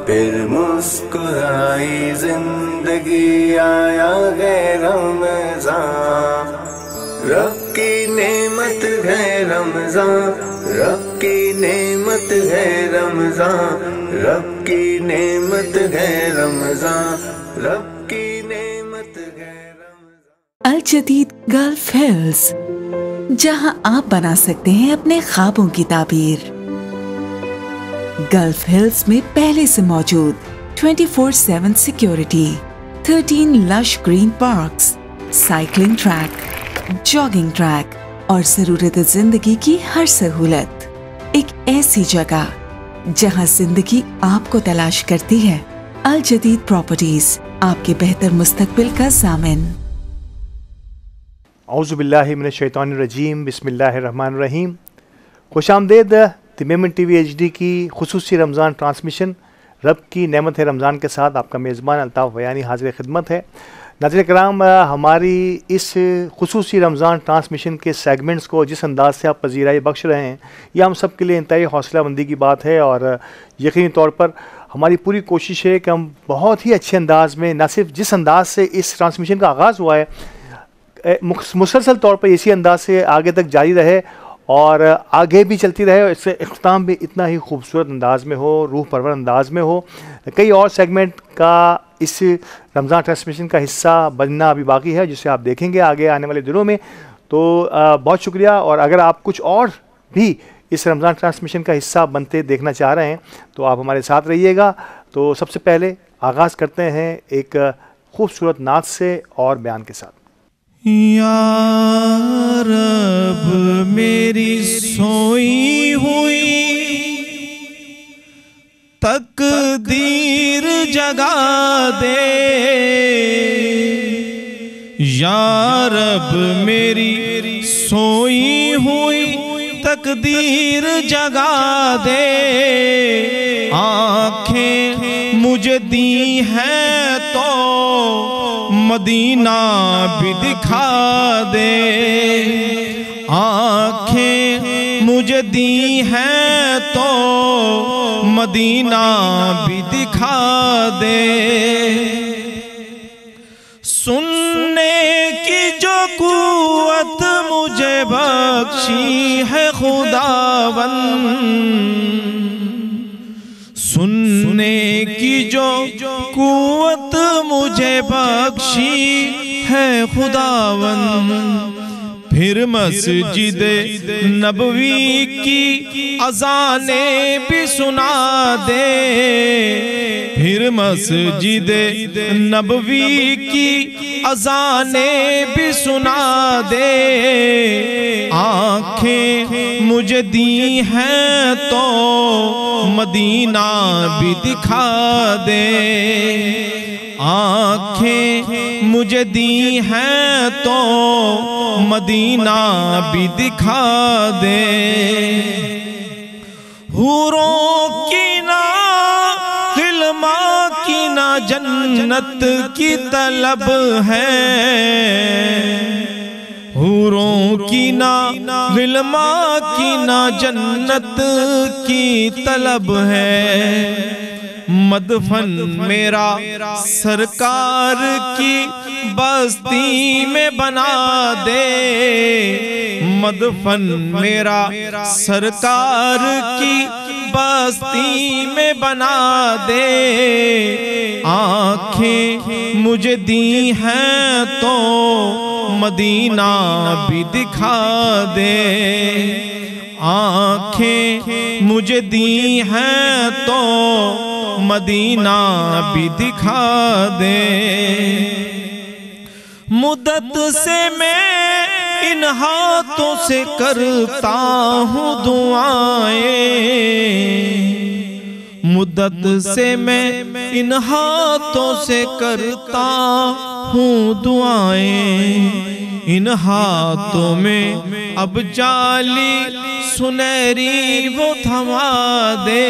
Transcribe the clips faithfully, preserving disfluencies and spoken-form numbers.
फिर मुस्कुराई जिंदगी, आया है रमज़ान। रब की नेमत है रमज़ान, रब की नेमत है रमज़ान, रब की नेमत है रमज़ान, रब की नेमत है रमज़ान। अल जदीद गल्फ हिल्स, जहां आप बना सकते हैं अपने ख्वाबों की ताबीर। गल्फ हिल्स में पहले से मौजूद twenty four seven security, thirteen lush green parks, cycling track, jogging track और जरूरत जिंदगी की हर सहूलत। एक ऐसी जगह जहां जिंदगी आपको तलाश करती है। अल जदीद प्रॉपर्टीज, आपके बेहतर मुस्तकबिल का जामिन। औज़ुबिल्लाहि मिनश शैतानिर रजीम, बिस्मिल्लाहिर रहमानिर रहीम। खुशामदीद टीमैमन टीवी एचडी की खुसूसी रमज़ान ट्रांसमिशन रब की नेमत है रमज़ान के साथ आपका मेज़बान अल्ताफ़ बयानी हाजिर खिदमत है। नाज़रीन कराम, हमारी इस खुसूसी रमज़ान ट्रांसमिशन के सेगमेंट्स को जिस अंदाज से आप पजीराई बख्श रहे हैं, यह हम सब के लिए इंतहाई हौसलामंदी की बात है और यकीनी तौर पर हमारी पूरी कोशिश है कि हम बहुत ही अच्छे अंदाज़ में, न सिर्फ जिस अंदाज से इस ट्रांसमिशन का आगाज़ हुआ है मुसलसल तौर पर इसी अंदाज से आगे तक जारी रहे और आगे भी चलती रहे और इससे इख्तिताम भी इतना ही खूबसूरत अंदाज़ में हो, रूह परवर अंदाज़ में हो। कई और सेगमेंट का इस रमज़ान ट्रांसमिशन का हिस्सा बनना अभी बाकी है, जिसे आप देखेंगे आगे आने वाले दिनों में। तो आ, बहुत शुक्रिया। और अगर आप कुछ और भी इस रमज़ान ट्रांसमिशन का हिस्सा बनते देखना चाह रहे हैं तो आप हमारे साथ रहिएगा। तो सबसे पहले आगाज़ करते हैं एक खूबसूरत नाच से और बयान के साथ। या रब मेरी सोई हुई तकदीर जगा दे, या रब मेरी सोई हुई तकदीर जगा दे। आँखें मुझे दी हैं तो मदीना भी दिखा दे, आँखें मुझे दी हैं तो मदीना भी दिखा दे। सुनने की जो कुव्वत मुझे बख्शी है खुदावन, सुनने की जो कुव्वत मुझे बख्शी है खुदावन। फिर मस्जिद नबवी की अजाने भी सुना दे, फिर मस्जिद नबवी की अजाने भी सुना दे। आँखें मुझे दी हैं तो मदीना भी दिखा दे, आँखें मुझे दी हैं तो मदीना भी दिखा दे। हूरों की ना खिल्मा की ना जन्नत की तलब है, हूरों की ना गिलमा की ना जन्नत की तलब है। मदफन मेरा सरकार की बस्ती में बना दे, मदफन मेरा सरकार की बस्ती में बना दे। आँखें मुझे दी हैं तो मदीना भी दिखा दे, आँखें मुझे दी हैं तो मदीना भी दिखा दे। मुद्दत से मैं इन हाथों से करता हूँ दुआएं, मुद्दत से मैं इन हाथों से करता हूँ दुआएं। इन हाथों में अब जाली सुनहरी वो थमा दे,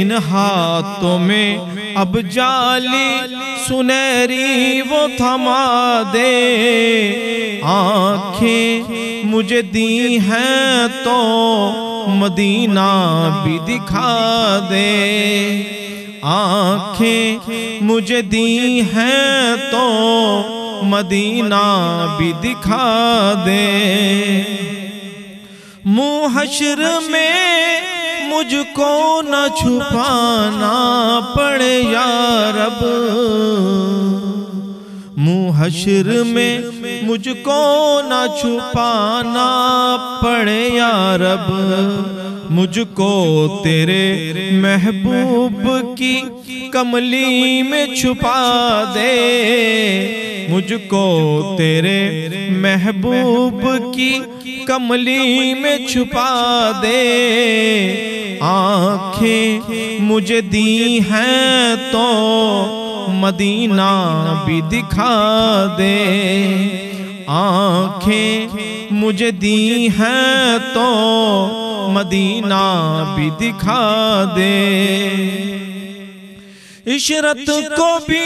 इन हाथों में अब जाली सुनहरी वो थमा दे। आँखें मुझे दी हैं तो मदीना भी दिखा दे। आँखें मुझे दी हैं तो मदीना भी दिखा दे। मुँह हश्र में मुझको न छुपाना पड़े या रब, मुँह हश्र में मुझको न छुपाना पड़े या रब। मुझको तेरे महबूब की कमली में छुपा दे, मुझको तेरे महबूब की कमली में छुपा दे। आँखें मुझे दी हैं तो मदीना भी दिखा दे। आँखें मुझे दी हैं तो मदीना भी दिखा दे। इशरत को भी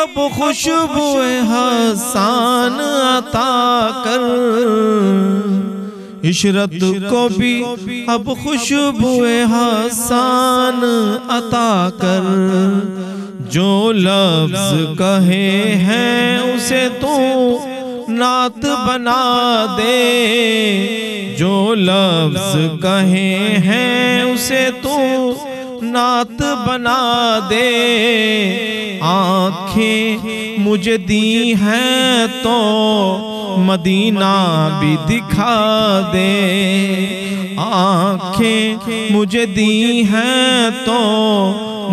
अब खुशबूए हसान अता कर, इशरत को भी अब खुशबूए हसान अता कर। जो लफ्ज कहे हैं उसे तू नात बना दे, जो लफ्ज कहे हैं उसे तू नात बना दे। आँखें मुझे दी हैं तो मदीना भी दिखा दे। आँखें मुझे दी हैं तो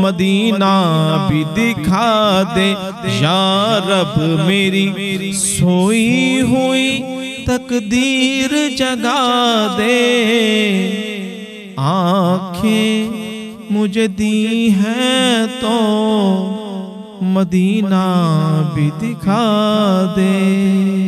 मदीना भी दिखा दे। या रब मेरी सोई हुई तकदीर जगा दे। आँखें मुझे दी है तो मदीना भी दिखा दे।